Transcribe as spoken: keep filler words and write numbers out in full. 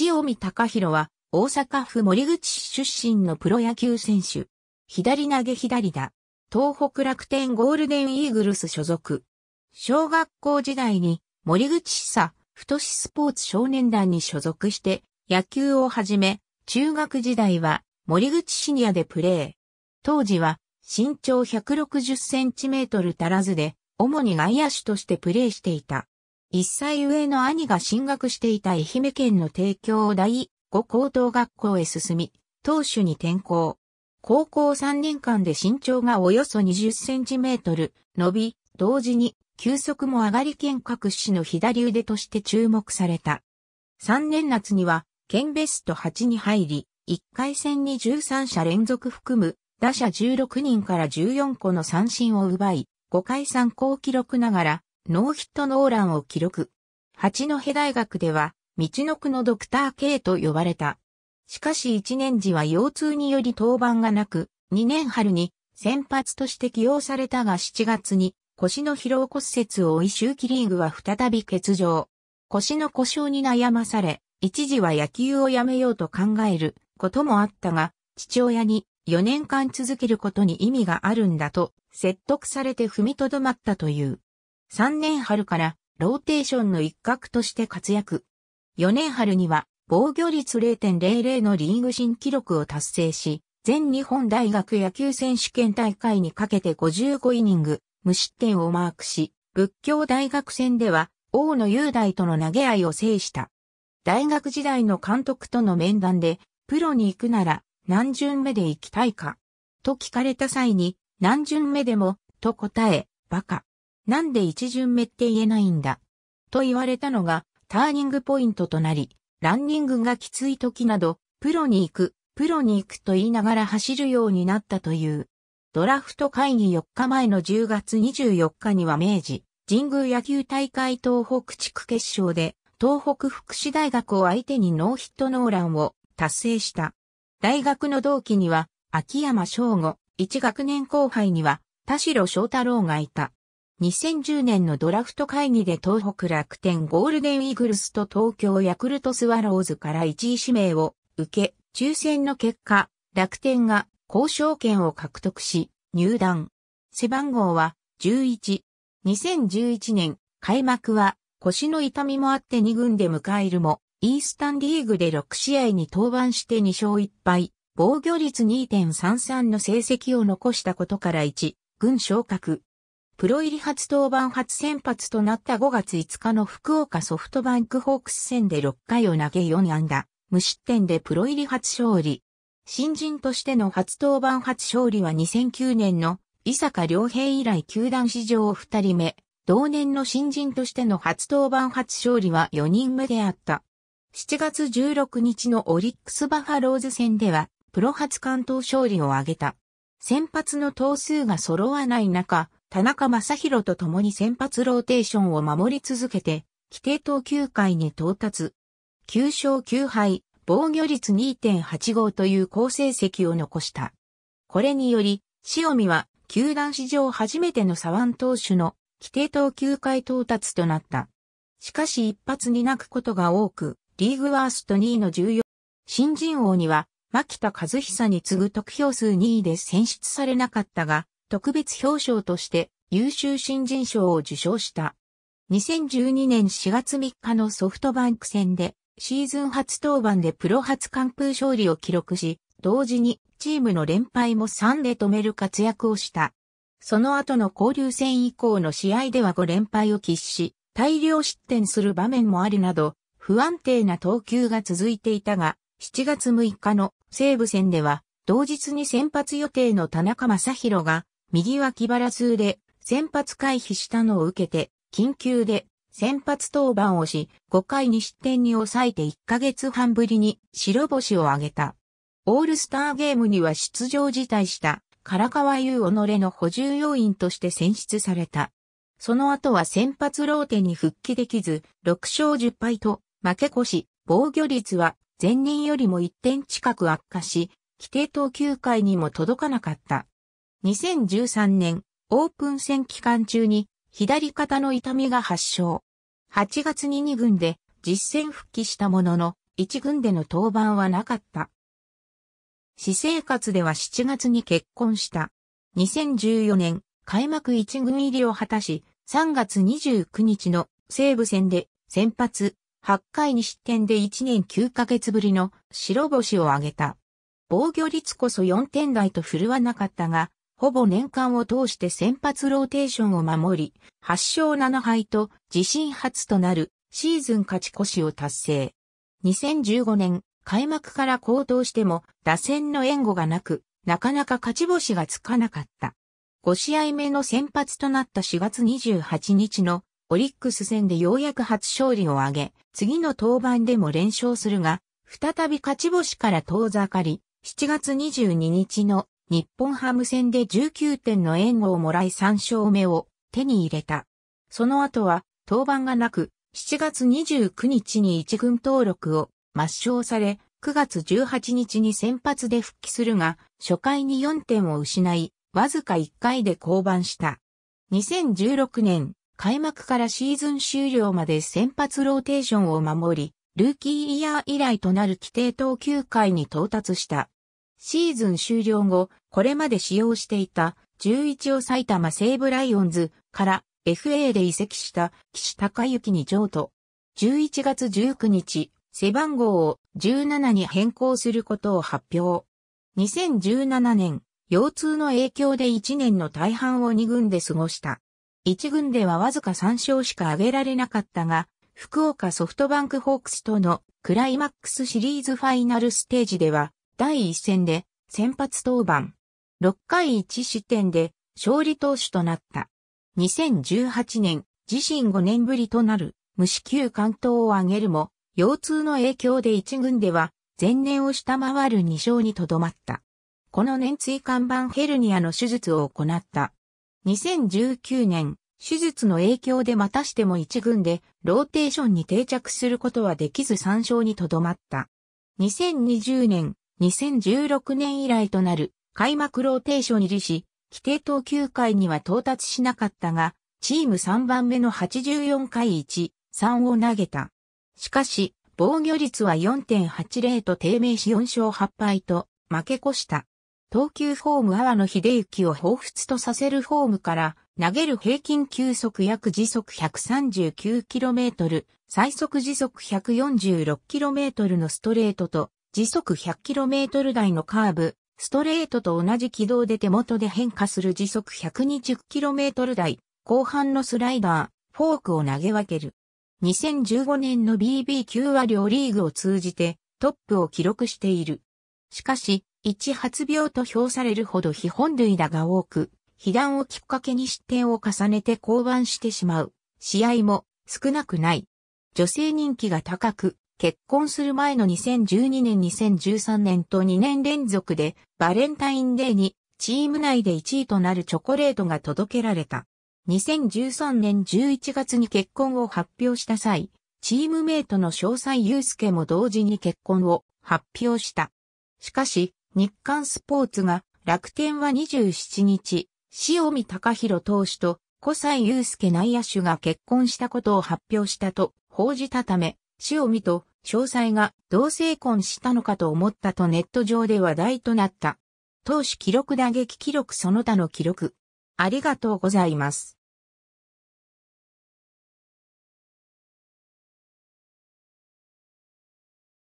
塩見隆弘は大阪府守口市出身のプロ野球選手。左投げ左打。東北楽天ゴールデンイーグルス所属。小学校時代に守口市佐太スポーツ少年団に所属して野球を始め、中学時代は守口シニアでプレー。当時は身長ひゃくろくじゅっセンチメートル足らずで、主に外野手としてプレーしていた。いっさい上の兄が進学していた愛媛県の帝京第五高等学校へ進み、投手に転向。高校さんねんかんで身長がおよそにじゅっセンチメートル伸び、同時に球速も上がり県各市の左腕として注目された。さんねんなつには県ベストはちに入り、いっかいせんにじゅうさんしゃ連続含む打者じゅうろくにんからじゅうよんこの三振を奪い、ごかい参考記録ながらノーヒットノーランを記録。八戸大学ではみちのくのドクター K と呼ばれた。しかしいちねんじは腰痛により登板がなく、にねんはるに先発として起用されたがしちがつに腰の疲労骨折を負い秋季リーグは再び欠場。腰の故障に悩まされ、一時は野球をやめようと考えることもあったが、父親によねんかん続けることに意味があるんだと説得されて踏みとどまったという。さんねんはるからローテーションの一角として活躍。よねんはるには防御率 れいてんぜろぜろ のリーグ新記録を達成し、全日本大学野球選手権大会にかけてごじゅうごイニング、無失点をマークし、佛教大学戦では大野雄大との投げ合いを制した。大学時代の監督との面談で、プロに行くなら何巡目で行きたいかと聞かれた際に、何巡目でもと答え、バカ。なんで一巡目って言えないんだと言われたのがターニングポイントとなり、ランニングがきつい時など、プロに行く、プロに行くと言いながら走るようになったという。ドラフト会議よっかまえのじゅうがつにじゅうよっかには明治神宮野球大会東北地区決勝で、東北福祉大学を相手にノーヒットノーランを達成した。大学の同期には、秋山翔吾、一学年後輩には、田代翔太郎がいた。にせんじゅうねんのドラフト会議で東北楽天ゴールデンイーグルスと東京ヤクルトスワローズからいちい指名を受け、抽選の結果、楽天が交渉権を獲得し、入団。背番号はじゅういち。にせんじゅういちねん、開幕は腰の痛みもあってにぐんで迎えるも、イースタンリーグでろくしあいに登板してにしょういっぱい、防御率 にてんさんさん の成績を残したことからいちぐん昇格。プロ入り初登板初先発となったごがついつかの福岡ソフトバンクホークス戦でろっかいを投げよんあんだ、無失点でプロ入り初勝利。新人としての初登板初勝利はにせんきゅうねんの井坂亮平以来球団史上ふたりめ、同年の新人としての初登板初勝利はよにんめであった。しちがつじゅうろくにちのオリックスバファローズ戦では、プロ初完投勝利を挙げた。先発の投数が揃わない中、田中将大と共に先発ローテーションを守り続けて、規定投球回に到達。きゅうしょうきゅうはい、防御率 にてんはちご という好成績を残した。これにより、塩見は球団史上初めての左腕投手の規定投球回到達となった。しかし一発に泣くことが多く、リーグワーストにいのじゅうよん。新人王には、牧田和久に次ぐ得票数にいで選出されなかったが、特別表彰として優秀新人賞を受賞した。にせんじゅうにねんしがつみっかのソフトバンク戦でシーズン初登板でプロ初完封勝利を記録し、同時にチームの連敗もさんで止める活躍をした。その後の交流戦以降の試合ではごれんぱいを喫し、大量失点する場面もあるなど、不安定な投球が続いていたが、しちがつむいかの西武戦では、同日に先発予定の田中将大が、右脇腹痛で先発回避したのを受けて、緊急で先発登板をし、ごかいに失点に抑えていっかげつはんぶりに白星を挙げた。オールスターゲームには出場辞退した、唐川優己の補充要員として選出された。その後は先発ローテに復帰できず、ろくしょうじゅっぱいと負け越し、防御率は前年よりもいってん近く悪化し、規定投球回にも届かなかった。にせんじゅうさんねん、オープン戦期間中に、左肩の痛みが発症。はちがつににぐんで実戦復帰したものの、一軍での登板はなかった。私生活ではしちがつに結婚した。にせんじゅうよねん、開幕一軍入りを果たし、さんがつにじゅうくにちの西武戦で先発、はちかいに失点でいちねんきゅうかげつぶりの白星を挙げた。防御率こそよんてんだいと振るわなかったが、ほぼ年間を通して先発ローテーションを守り、はっしょうななはいと自身初となるシーズン勝ち越しを達成。にせんじゅうごねん、開幕から好投しても打線の援護がなく、なかなか勝ち星がつかなかった。ごしあいめの先発となったしがつにじゅうはちにちのオリックス戦でようやく初勝利を挙げ、次の登板でも連勝するが、再び勝ち星から遠ざかり、しちがつにじゅうににちの日本ハム戦でじゅうきゅうてんの援護をもらいさんしょうめを手に入れた。その後は登板がなく、しちがつにじゅうくにちに一軍登録を抹消され、くがつじゅうはちにちに先発で復帰するが、初回によんてんを失い、わずかいっかいで降板した。にせんじゅうろくねん、開幕からシーズン終了まで先発ローテーションを守り、ルーキーイヤー以来となる規定投球回に到達した。シーズン終了後、これまで使用していたじゅういちを埼玉西武ライオンズから エフエー で移籍した岸孝之に譲渡。じゅういちがつじゅうくにち、背番号をじゅうななに変更することを発表。にせんじゅうななねん、腰痛の影響でいちねんの大半をにぐんで過ごした。いちぐんではわずかさんしょうしか挙げられなかったが、福岡ソフトバンクホークスとのクライマックスシリーズファイナルステージでは、だいいっせんで先発登板。ろっかいいちしってんで勝利投手となった。にせんじゅうはちねん、自身ごねんぶりとなる無四球完投を挙げるも、腰痛の影響で一軍では前年を下回るにしょうにとどまった。この年椎間板ヘルニアの手術を行った。にせんじゅうきゅうねん、手術の影響でまたしても一軍でローテーションに定着することはできずさんしょうにとどまった。にせんにじゅうねん、にせんじゅうろくねん以来となる開幕ローテーション入りし、規定投球回には到達しなかったが、チームさんばんめのはちじゅうよんかいいちさんを投げた。しかし、防御率は よんてんはちぜろ と低迷しよんしょうはっぱいと負け越した。投球フォーム阿波野秀幸を彷彿とさせるフォームから、投げる平均球速約時速 ひゃくさんじゅうきゅうキロメートル、最速時速 ひゃくよんじゅうろくキロメートル のストレートと、時速 ひゃくキロメートル 台のカーブ、ストレートと同じ軌道で手元で変化する時速 ひゃくにじゅうキロメートル 台、後半のスライダー、フォークを投げ分ける。にせんじゅうごねんの ビービー 級は両リーグを通じてトップを記録している。しかし、一発病と評されるほど被本塁打が多く、被弾をきっかけに失点を重ねて降板してしまう試合も少なくない。女性人気が高く、結婚する前のにせんじゅうにねん、にせんじゅうさんねんとにねんれんぞくでバレンタインデーにチーム内でいちいとなるチョコレートが届けられた。にせんじゅうさんねんじゅういちがつに結婚を発表した際、チームメイトの詳細祐介も同時に結婚を発表した。しかし、日刊スポーツが楽天はにじゅうしちにち、塩見隆弘投手と小西祐介内野手が結婚したことを発表したと報じたため、塩見と詳細が同性婚したのかと思ったとネット上で話題となった。投手記録打撃記録その他の記録。ありがとうございます。